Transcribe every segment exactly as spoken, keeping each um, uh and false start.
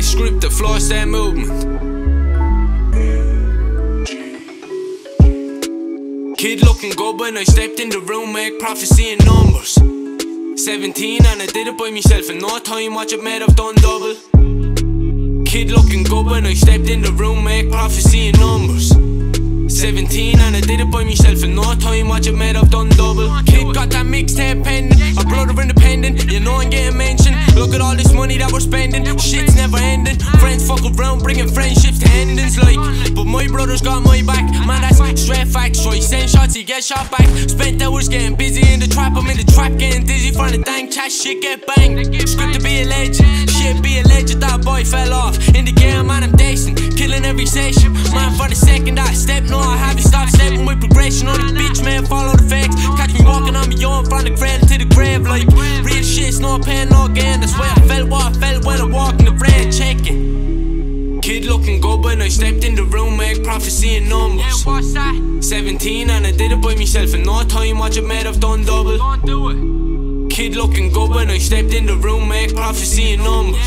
their script that flies their movement. Kid looking good when I stepped in the room, make prophecy in numbers. Seventeen and I did it by myself in no time, watch it made, I've done double. Kid looking good when I stepped in the room, make prophecy in numbers. Seventeen and I did it by myself in no time, watch it made, I've done double. Kid got that mixtape pending, a brother independent, you know I'm getting mentioned. Look at all this money that we're spending, shit's never ending. Friends fuck around, bringing friendships to endings like. But my brother's got my back, man that's straight facts. Try send shots, he get shot back. Spent hours getting busy in the trap, I'm in the trap getting dizzy from the dank chat, shit get banged. Script to be a legend, shit be a legend, that boy fell off. In the game man I'm decent, killing every session. Man for the second I step, no I haven't stopped stepping with progression. On the bitch man follow the facts, catch me walking on my own from the cradle to the grave like. Real shit's no pain no gain, that's why I felt what I felt when I walked in the red checking. Kid looking good when I stepped in the room, make prophecy in numbers. Seventeen and I did it by myself in no time, watch it made, I've done double. Kid looking good when I stepped in the room, make prophecy in numbers.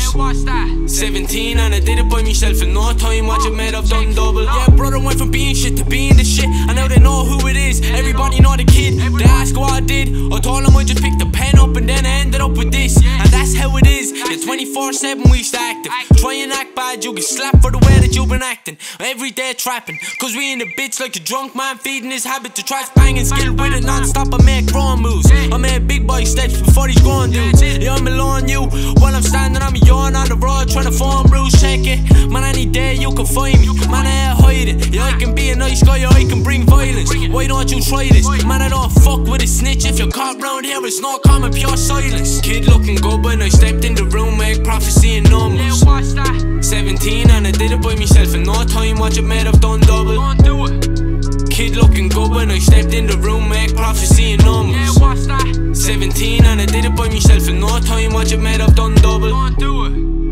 Seventeen and I did it by myself in no time, watch it made, I've done double. Yeah, brother went from being shit to being the shit, and now they know who it is, everybody know the kid. They ask what I did, I told them I just picked the pen up and then I ended up with this. And that's how it is, you're twenty-four seven we stay active. Try and act bad, you get slapped for the way that you've been acting. Every day trapping, cause we in the bitch like a drunk man feeding his habit to try banging. Skill with it non-stop, I make wrong moves, I make big boy steps before he's gone dudes. Yeah, I'm alone you, while I'm standing on my yawn on the road trying to form rules, check it. Man any day you can find me, man I ain't hiding. Yeah, I can be a nice guy or I can bring violence. Why don't you try this? Man I don't fuck with a snitch, if you're caught round here it's no common pure silence. Kid looking good when I stepped in the room, make prophecy in numbers. Seventeen and I did it by myself in no time, watch it made, I've done double. Kid looking good when I stepped in the room, make prophecy in numbers. Seventeen and I did it by myself in no time, watch it made, I've done double.